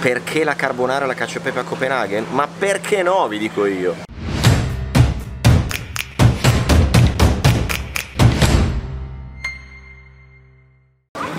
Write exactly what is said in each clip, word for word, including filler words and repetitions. Perché la carbonara e la cacio e pepe a Copenhagen? Ma perché no, vi dico io.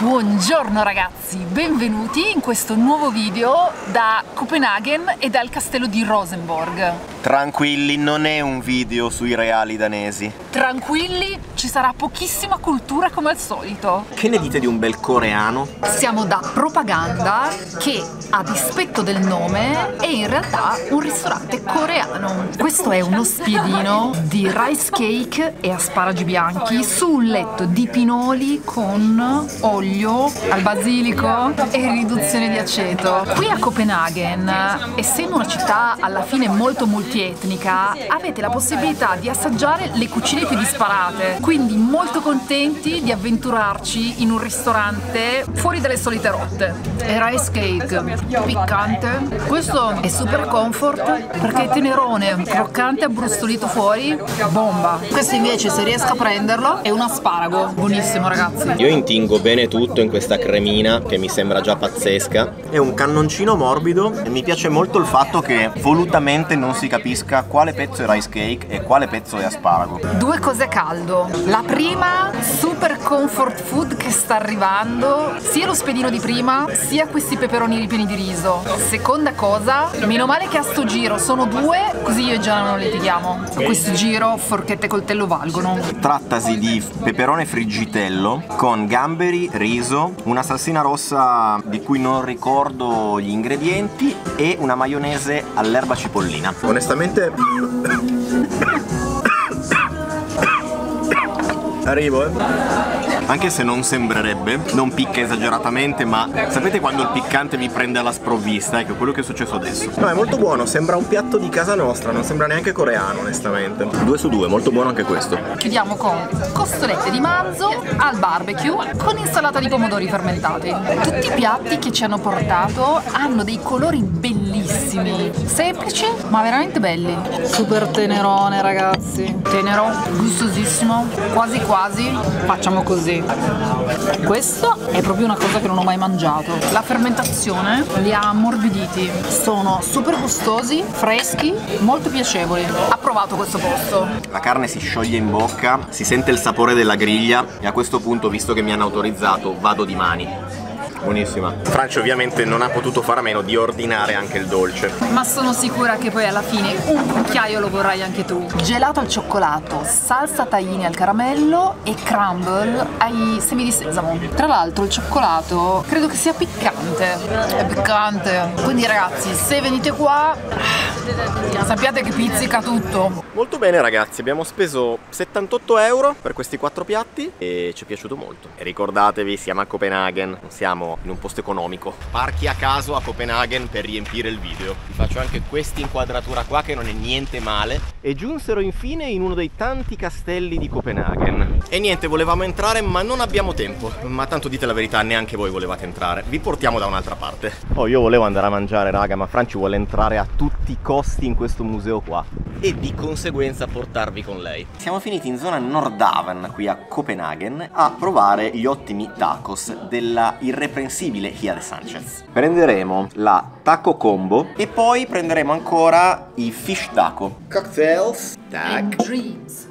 Buongiorno ragazzi, benvenuti in questo nuovo video da Copenaghen e dal castello di Rosenborg. Tranquilli, non è un video sui reali danesi. Tranquilli, ci sarà pochissima cultura come al solito. Che ne dite di un bel coreano? Siamo da Propaganda, che a dispetto del nome è in realtà un ristorante coreano. Questo è uno spiedino di rice cake e asparagi bianchi su un letto di pinoli con olio al basilico e riduzione di aceto. Qui a Copenaghen, essendo una città alla fine molto multietnica, avete la possibilità di assaggiare le cucine più disparate, quindi molto contenti di avventurarci in un ristorante fuori dalle solite rotte. E rice cake piccante, questo è super comfort perché è tenerone, croccante, abbrustolito fuori, bomba. Questo invece, se riesco a prenderlo, è un asparago, buonissimo ragazzi. Io intingo bene tutto in questa cremina che mi sembra già pazzesca. È un cannoncino morbido e mi piace molto il fatto che volutamente non si capisca quale pezzo è rice cake e quale pezzo è asparago. Due cose a caldo: la prima, super comfort food che sta arrivando, sia lo spiedino di prima sia questi peperoni ripieni di riso. Seconda cosa, meno male che a sto giro sono due, così io e Giano non litighiamo. A questo giro forchette e coltello valgono. Trattasi di peperone friggitello con gamberi, riso, una salsina rossa di cui non ricordo gli ingredienti e una maionese all'erba cipollina. Onestamente arrivo, eh? Anche se non sembrerebbe, non picca esageratamente, ma sapete quando il piccante vi prende alla sprovvista? Ecco, quello che è successo adesso. No, è molto buono, sembra un piatto di casa nostra, non sembra neanche coreano onestamente. Due su due, molto buono anche questo. Chiudiamo con costolette di manzo al barbecue con insalata di pomodori fermentati. Tutti i piatti che ci hanno portato hanno dei colori bellissimi, semplici ma veramente belli. Super tenerone ragazzi, tenero, gustosissimo, quasi quasi facciamo così. Questo è proprio una cosa che non ho mai mangiato. La fermentazione li ha ammorbiditi. Sono super gustosi, freschi, molto piacevoli. Approvato questo posto. La carne si scioglie in bocca, si sente il sapore della griglia e a questo punto, visto che mi hanno autorizzato, vado di mani. Buonissima. Franci ovviamente non ha potuto fare a meno di ordinare anche il dolce. Ma sono sicura che poi alla fine un cucchiaio lo vorrai anche tu. Gelato al cioccolato, salsa tahini al caramello e crumble ai semi di sesamo. Tra l'altro il cioccolato credo che sia piccante. È piccante. Quindi ragazzi, se venite qua sappiate che pizzica tutto. Molto bene ragazzi, abbiamo speso settantotto euro per questi quattro piatti e ci è piaciuto molto. E ricordatevi, siamo a Copenaghen, non siamo in un posto economico. Parchi a caso a Copenaghen per riempire il video. Vi faccio anche questa inquadratura qua che non è niente male. E giunsero infine in uno dei tanti castelli di Copenaghen. E niente, volevamo entrare ma non abbiamo tempo. Ma tanto, dite la verità, neanche voi volevate entrare. Vi portiamo da un'altra parte. Oh, io volevo andare a mangiare raga, ma Franci vuole entrare a tutti i costi in questo museo qua e di conseguenza portarvi con lei. Siamo finiti in zona Nordhavn qui a Copenaghen a provare gli ottimi tacos della irreprensibile Hija de Sanchez. Prenderemo la taco combo e poi prenderemo ancora i fish taco. Cocktails, tac. Dreams.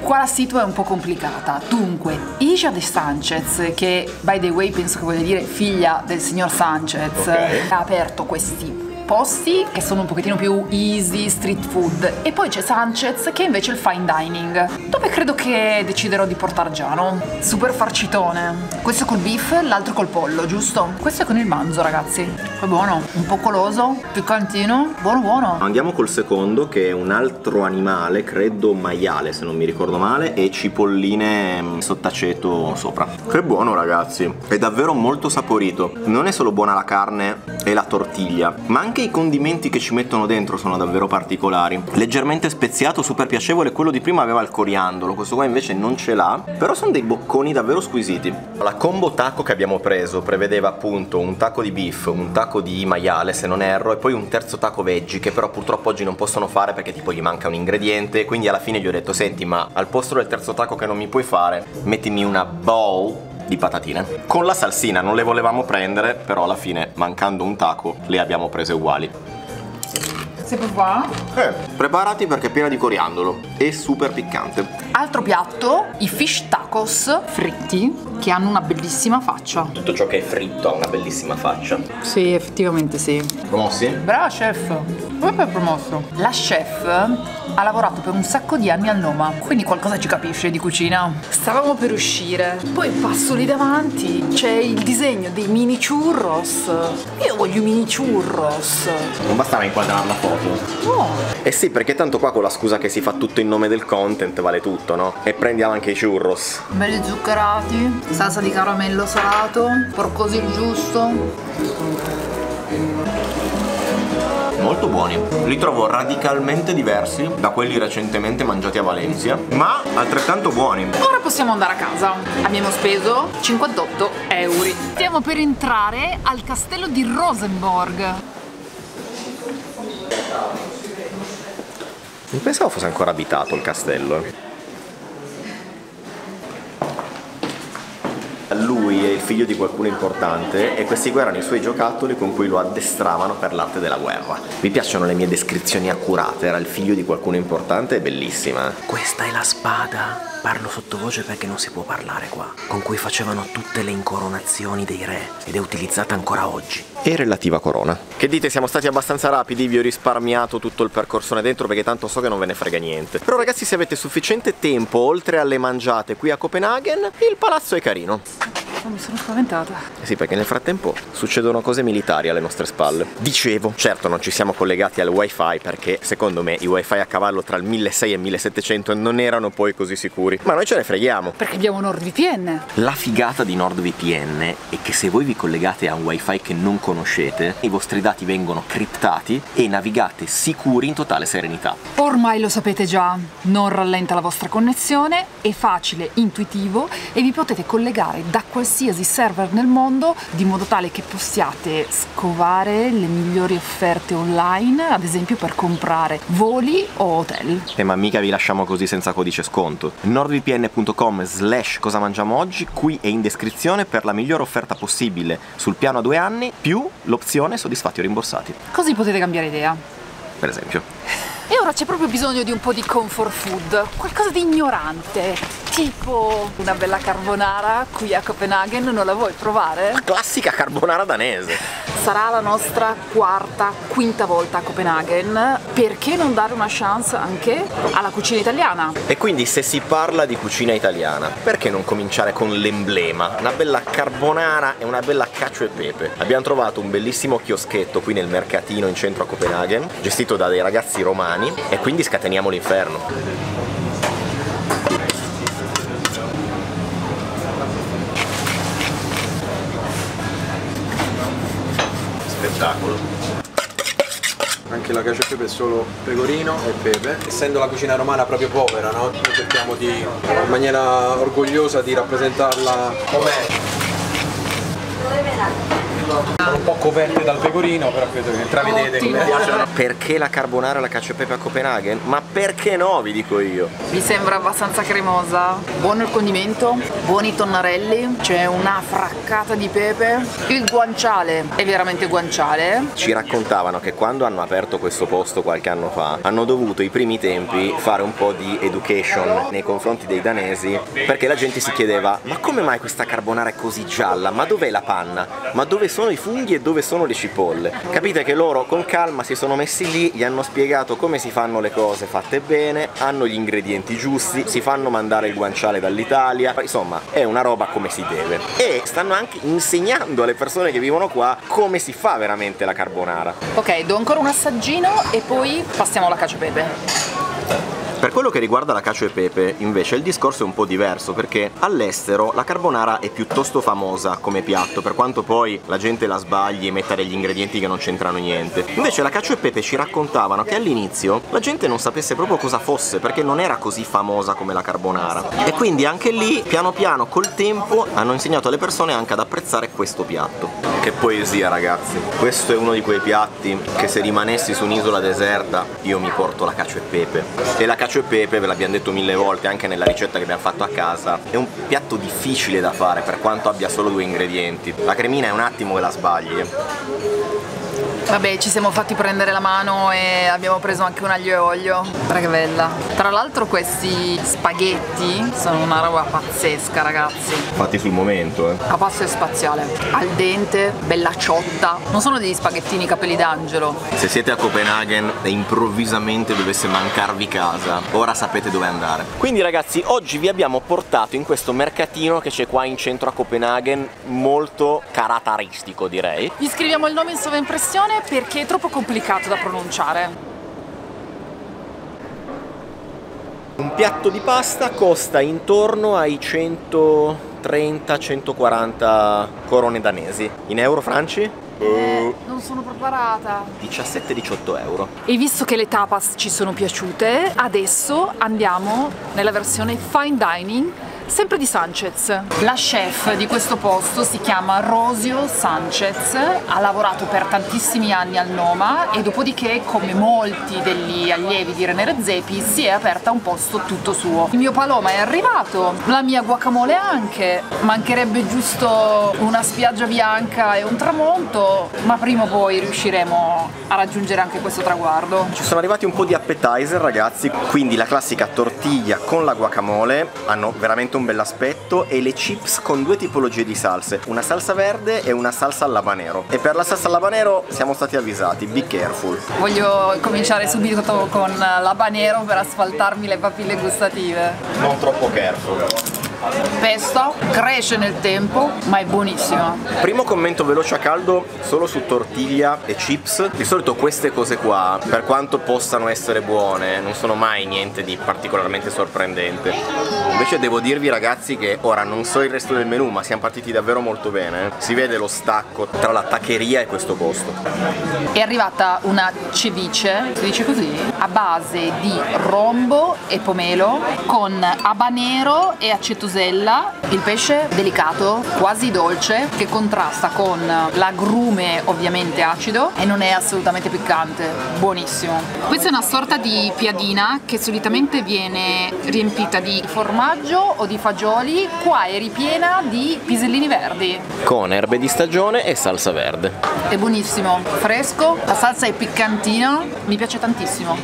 Qua la situa è un po' complicata. Dunque, Hija de Sanchez, che by the way penso che voglia dire figlia del signor Sanchez, okay, ha aperto questi posti che sono un pochettino più easy, street food, e poi c'è Sanchez che è invece il fine dining, dove credo che deciderò di portare Giano. Super farcitone, questo col beef, l'altro col pollo, giusto? Questo è con il manzo ragazzi, è buono, un po' coloso, piccantino, buono buono. Andiamo col secondo che è un altro animale, credo maiale se non mi ricordo male, e cipolline sott'aceto sopra. Che buono ragazzi, è davvero molto saporito, non è solo buona la carne e la tortiglia, ma anche Anche i condimenti che ci mettono dentro sono davvero particolari. Leggermente speziato, super piacevole. Quello di prima aveva il coriandolo, questo qua invece non ce l'ha. Però sono dei bocconi davvero squisiti. La combo taco che abbiamo preso prevedeva appunto un taco di beef, un taco di maiale se non erro, e poi un terzo taco veggie che però purtroppo oggi non possono fare perché tipo gli manca un ingrediente. Quindi alla fine gli ho detto: senti, ma al posto del terzo taco che non mi puoi fare, mettimi una bowl di patatine con la salsina. Non le volevamo prendere, però alla fine, mancando un taco, le abbiamo prese uguali. Se può qua? Eh, preparati perché è piena di coriandolo e super piccante. Altro piatto, i fish tacos fritti, che hanno una bellissima faccia. Tutto ciò che è fritto ha una bellissima faccia. Sì, effettivamente sì. Promossi? Brava chef! Come per promosso? La chef ha lavorato per un sacco di anni al Noma, quindi qualcosa ci capisce di cucina. Stavamo per uscire, poi passo lì davanti, c'è il disegno dei mini churros. Io voglio i mini churros. Non bastava inquadrare la foto? No. Eh sì, perché tanto qua con la scusa che si fa tutto in nome del content vale tutto, no? E prendiamo anche i churros. Belli zuccherati, salsa di caramello salato, porcosino giusto. Molto buoni, li trovo radicalmente diversi da quelli recentemente mangiati a Valencia, ma altrettanto buoni. Ora possiamo andare a casa, abbiamo speso cinquantotto euro. Stiamo per entrare al castello di Rosenborg. Non pensavo fosse ancora abitato il castello. Lui è il figlio di qualcuno importante e questi qua erano i suoi giocattoli con cui lo addestravano per l'arte della guerra. Mi piacciono le mie descrizioni accurate, era il figlio di qualcuno importante e bellissima. Questa è la spada, parlo sottovoce perché non si può parlare qua, con cui facevano tutte le incoronazioni dei re ed è utilizzata ancora oggi. E relativa corona. Che dite, siamo stati abbastanza rapidi, vi ho risparmiato tutto il percorsone dentro perché tanto so che non ve ne frega niente. Però ragazzi, se avete sufficiente tempo, oltre alle mangiate qui a Copenaghen, il palazzo è carino. Oh, mi sono spaventata. Eh sì, perché nel frattempo succedono cose militari alle nostre spalle. Dicevo, certo non ci siamo collegati al wifi perché secondo me i wifi a cavallo tra il milleseicento e il millesettecento non erano poi così sicuri. Ma noi ce ne freghiamo, perché abbiamo NordVPN. La figata di NordVPN è che se voi vi collegate a un wifi che non conoscete, i vostri dati vengono criptati e navigate sicuri in totale serenità. Ormai lo sapete già, non rallenta la vostra connessione, è facile, intuitivo e vi potete collegare da qualsiasi qualsiasi server nel mondo, di modo tale che possiate scovare le migliori offerte online, ad esempio per comprare voli o hotel. Eh, ma mica vi lasciamo così senza codice sconto. nordvpn.com slash cosa mangiamo oggi, qui è in descrizione, per la migliore offerta possibile sul piano a due anni, più l'opzione soddisfatti o rimborsati. Così potete cambiare idea. Per esempio. E ora c'è proprio bisogno di un po' di comfort food, qualcosa di ignorante, tipo una bella carbonara qui a Copenaghen, non la vuoi provare? La classica carbonara danese. Sarà la nostra quarta, quinta volta a Copenaghen, perché non dare una chance anche alla cucina italiana? E quindi se si parla di cucina italiana, perché non cominciare con l'emblema? Una bella carbonara e una bella cacio e pepe. Abbiamo trovato un bellissimo chioschetto qui nel mercatino in centro a Copenaghen, gestito da dei ragazzi romani, e quindi scateniamo l'inferno. Spettacolo. Anche la cacio e pepe è solo pecorino e pepe. Essendo la cucina romana proprio povera, no? Noi cerchiamo di, in maniera orgogliosa, di rappresentarla com'è. Un po' coperte dal pecorino, però credo che intravedete come piacciono. Perché la carbonara e la cacio e pepe a Copenaghen? Ma perché no, vi dico io. Mi sembra abbastanza cremosa, buono il condimento, buoni i tonnarelli, c'è una fraccata di pepe, il guanciale è veramente guanciale. Ci raccontavano che quando hanno aperto questo posto qualche anno fa hanno dovuto i primi tempi fare un po' di education nei confronti dei danesi, perché la gente si chiedeva: ma come mai questa carbonara è così gialla? Ma dov'è la panna? Ma dove sono i funghi e dove sono le cipolle? Capite che loro con calma si sono messi lì, gli hanno spiegato come si fanno le cose fatte bene, hanno gli ingredienti giusti, si fanno mandare il guanciale dall'Italia, insomma è una roba come si deve, e stanno anche insegnando alle persone che vivono qua come si fa veramente la carbonara. Ok, do ancora un assaggino e poi passiamo alla cacio e pepe. Per quello che riguarda la cacio e pepe, invece, il discorso è un po' diverso, perché all'estero la carbonara è piuttosto famosa come piatto, per quanto poi la gente la sbagli e metta degli ingredienti che non c'entrano niente. Invece la cacio e pepe ci raccontavano che all'inizio la gente non sapesse proprio cosa fosse, perché non era così famosa come la carbonara. E quindi anche lì, piano piano, col tempo, hanno insegnato alle persone anche ad apprezzare questo piatto. Che poesia, ragazzi! Questo è uno di quei piatti che se rimanessi su un'isola deserta, io mi porto la cacio e pepe. E la cacio cacio e pepe, ve l'abbiamo detto mille volte anche nella ricetta che abbiamo fatto a casa, è un piatto difficile da fare per quanto abbia solo due ingredienti. La cremina è un attimo che la sbagli. Vabbè, ci siamo fatti prendere la mano e abbiamo preso anche un aglio e olio. Guarda che bella. Tra l'altro questi spaghetti sono una roba pazzesca, ragazzi. Fatti sul momento, eh. La pasta è spaziale, al dente, bella ciotta. Non sono degli spaghettini capelli d'angelo. Se siete a Copenaghen e improvvisamente dovesse mancarvi casa, ora sapete dove andare. Quindi ragazzi, oggi vi abbiamo portato in questo mercatino che c'è qua in centro a Copenaghen, molto caratteristico, direi. Gli scriviamo il nome in sovraimpressione perché è troppo complicato da pronunciare. Un piatto di pasta costa intorno ai centotrenta centoquaranta corone danesi. In euro, Franci? Eh, non sono preparata. diciassette diciotto euro. E visto che le tapas ci sono piaciute, adesso andiamo nella versione fine dining, sempre di Sanchez. La chef di questo posto si chiama Rosenborg, ha lavorato per tantissimi anni al Noma e dopodiché, come molti degli allievi di René Redzepi, si è aperta un posto tutto suo. Il mio paloma è arrivato, la mia guacamole anche, mancherebbe giusto una spiaggia bianca e un tramonto, ma prima o poi riusciremo a raggiungere anche questo traguardo. Ci sono arrivati un po' di appetizer, ragazzi, quindi la classica tortiglia con la guacamole, hanno veramente un bell'aspetto, e le chips con due tipologie di salse, una salsa verde e una salsa all'habanero. E per la salsa all'habanero siamo stati avvisati, be careful. Voglio cominciare subito con l'habanero per asfaltarmi le papille gustative. Non troppo careful. Pesto, cresce nel tempo, ma è buonissima. Primo commento veloce a caldo solo su tortiglia e chips. Di solito queste cose qua, per quanto possano essere buone, non sono mai niente di particolarmente sorprendente. Invece devo dirvi ragazzi che ora non so il resto del menù, ma siamo partiti davvero molto bene. Si vede lo stacco tra la taccheria e questo posto. È arrivata una ceviche, si dice così, a base di rombo e pomelo con habanero e aceto. Il pesce delicato, quasi dolce, che contrasta con l'agrume ovviamente acido e non è assolutamente piccante, buonissimo. Questa è una sorta di piadina che solitamente viene riempita di formaggio o di fagioli, qua è ripiena di pisellini verdi. Con erbe di stagione e salsa verde. È buonissimo, fresco, la salsa è piccantina, mi piace tantissimo.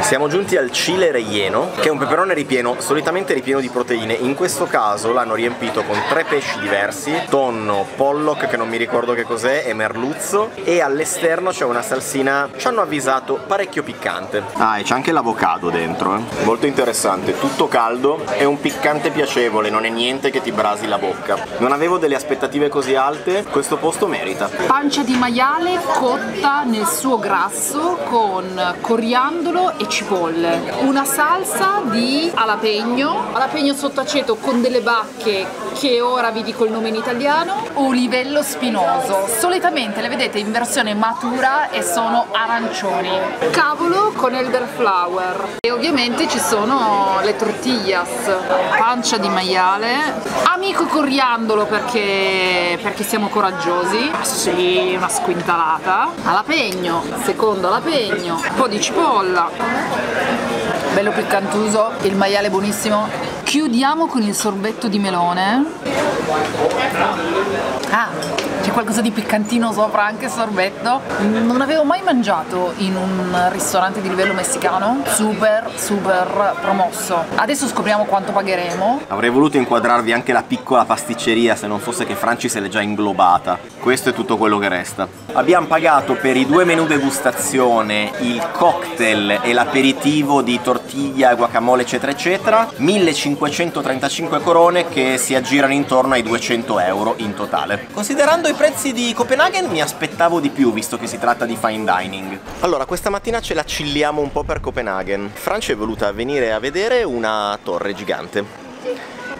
Siamo giunti al chile relleno, che è un peperone ripieno, solitamente ripieno di proteine. In questo caso l'hanno riempito con tre pesci diversi, tonno, pollock che non mi ricordo che cos'è, e merluzzo, e all'esterno c'è una salsina, ci hanno avvisato, parecchio piccante. Ah, e c'è anche l'avocado dentro, eh. Molto interessante, tutto caldo, è un piccante piacevole, non è niente che ti brasi la bocca. Non avevo delle aspettative così alte, questo posto merita. Pancia di maiale cotta nel suo grasso con coriandolo e cipolle, una salsa di alapegno, alapegno sotto aceto con delle bacche che ora vi dico il nome in italiano, olivello spinoso, solitamente le vedete in versione matura e sono arancioni, cavolo con elderflower e ovviamente ci sono le tortillas, pancia di maiale, amico coriandolo perché, perché siamo coraggiosi, sì, una squintalata, alapegno, secondo alapegno, un po' di cipolla, bello piccantuso, il maiale buonissimo. Chiudiamo con il sorbetto di melone. Ah, c'è qualcosa di piccantino sopra, anche sorbetto. Non avevo mai mangiato in un ristorante di livello messicano, super super promosso. Adesso scopriamo quanto pagheremo. Avrei voluto inquadrarvi anche la piccola pasticceria, se non fosse che Franci se l'è già inglobata. Questo è tutto quello che resta. Abbiamo pagato per i due menù degustazione, il cocktail e l'aperitivo di tortiglia, guacamole eccetera eccetera, millecinquecentotrentacinque corone che si aggirano intorno ai duecento euro in totale. Considerando i prezzi di Copenaghen mi aspettavo di più visto che si tratta di fine dining. Allora questa mattina ce la cilliamo un po' per Copenaghen. Francia è voluta venire a vedere una torre gigante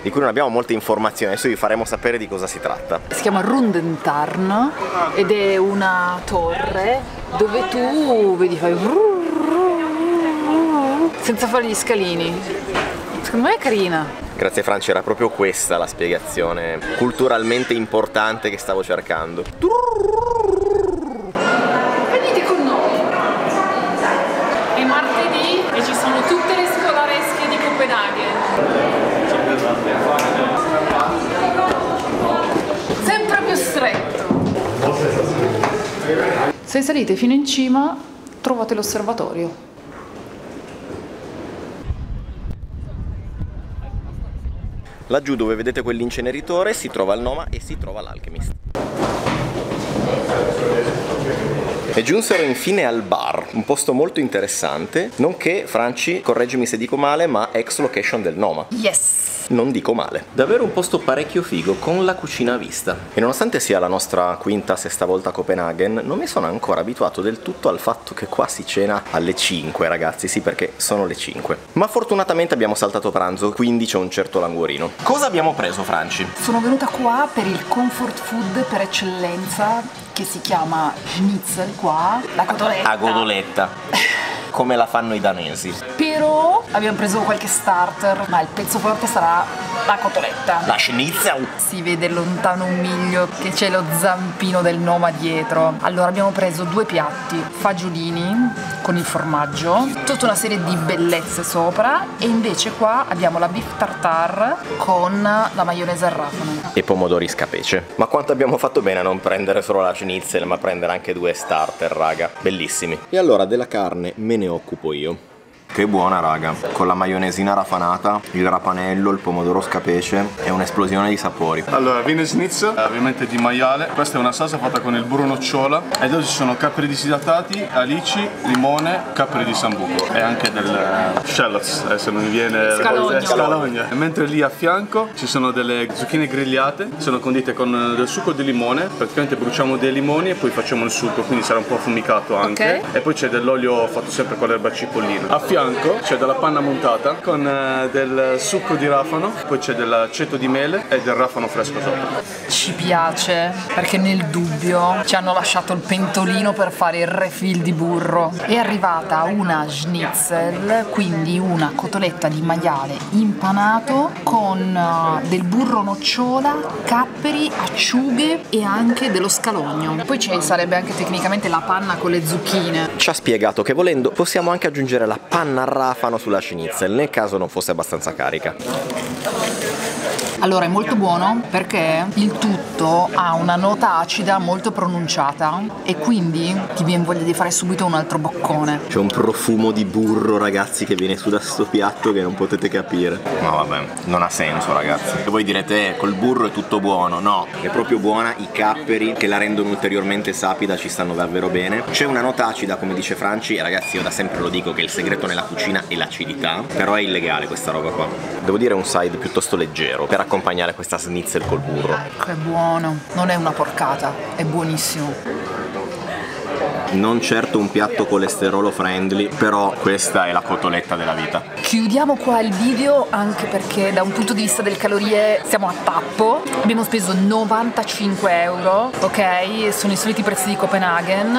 di cui non abbiamo molte informazioni, adesso vi faremo sapere di cosa si tratta. Si chiama Rundetaarn ed è una torre dove tu vedi fai senza fare gli scalini. Secondo me è carina. Grazie Franci, era proprio questa la spiegazione culturalmente importante che stavo cercando. Venite con noi. È martedì. Sempre più stretto. Se salite fino in cima trovate l'osservatorio. Laggiù dove vedete quell'inceneritore si trova il Noma e si trova l'Alchemist. E giunsero infine al Barr, un posto molto interessante, nonché, Franci, correggimi se dico male, ma ex location del Noma. Yes! Non dico male. Davvero un posto parecchio figo, con la cucina a vista. E nonostante sia la nostra quinta, sesta volta a Copenaghen, non mi sono ancora abituato del tutto al fatto che qua si cena alle cinque, ragazzi, sì, perché sono le cinque. Ma fortunatamente abbiamo saltato pranzo, quindi c'è un certo languorino. Cosa abbiamo preso, Franci? Sono venuta qua per il comfort food per eccellenza, che si chiama schnitzel qua, la cotoletta. La cotoletta, come la fanno i danesi. Però abbiamo preso qualche starter, ma il pezzo forte sarà la cotoletta. La schnitzel! Si vede lontano un miglio che c'è lo zampino del Noma dietro. Allora abbiamo preso due piatti, fagiolini con il formaggio, tutta una serie di bellezze sopra, e invece qua abbiamo la beef tartare con la maionese al rafano. E pomodori scapece. Ma quanto abbiamo fatto bene a non prendere solo la schnitzel? Ma prendere anche due starter, raga, bellissimi. E allora della carne me ne occupo io. Che buona, raga, con la maionesina raffanata, il rapanello, il pomodoro scapece, è un'esplosione di sapori. Allora, viene schnitzel, ovviamente di maiale. Questa è una salsa fatta con il burro nocciola, e dove ci sono capri disidratati, alici, limone, capri di sambuco e anche del shallots, adesso non mi viene, scalogna. Scalogna. Mentre lì a fianco ci sono delle zucchine grigliate, sono condite con del succo di limone, praticamente bruciamo dei limoni e poi facciamo il succo, quindi sarà un po' affumicato anche, okay. E poi c'è dell'olio fatto sempre con l'erba cipollina. C'è della panna montata con uh, del succo di rafano, poi c'è dell'aceto di mele e del rafano fresco sopra. Ci piace perché nel dubbio ci hanno lasciato il pentolino per fare il refill di burro. È arrivata una schnitzel, quindi una cotoletta di maiale impanato con uh, del burro nocciola, capperi, acciughe e anche dello scalogno. Poi ci sarebbe anche tecnicamente la panna con le zucchine. Ci ha spiegato che volendo possiamo anche aggiungere la panna al rafano sulla schnitzel, nel caso non fosse abbastanza carica. Allora, è molto buono perché il tutto ha una nota acida molto pronunciata e quindi ti viene voglia di fare subito un altro boccone. C'è un profumo di burro, ragazzi, che viene su da sto piatto che non potete capire. No, vabbè, non ha senso, ragazzi. E voi direte, eh, col burro è tutto buono. No, è proprio buona, i capperi che la rendono ulteriormente sapida ci stanno davvero bene. C'è una nota acida, come dice Franci, e ragazzi io da sempre lo dico che il segreto nella cucina è l'acidità, però è illegale questa roba qua. Devo dire un side piuttosto leggero, per accompagnare questa schnitzel col burro. Che buono, non è una porcata, è buonissimo. Non certo un piatto colesterolo friendly, però questa è la cotoletta della vita. Chiudiamo qua il video anche perché da un punto di vista delle calorie siamo a tappo. Abbiamo speso novantacinque euro, ok? Sono i soliti prezzi di Copenaghen,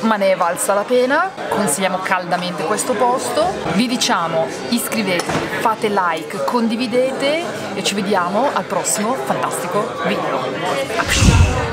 ma ne è valsa la pena. Consigliamo caldamente questo posto. Vi diciamo, iscrivetevi, fate like, condividete e ci vediamo al prossimo fantastico video.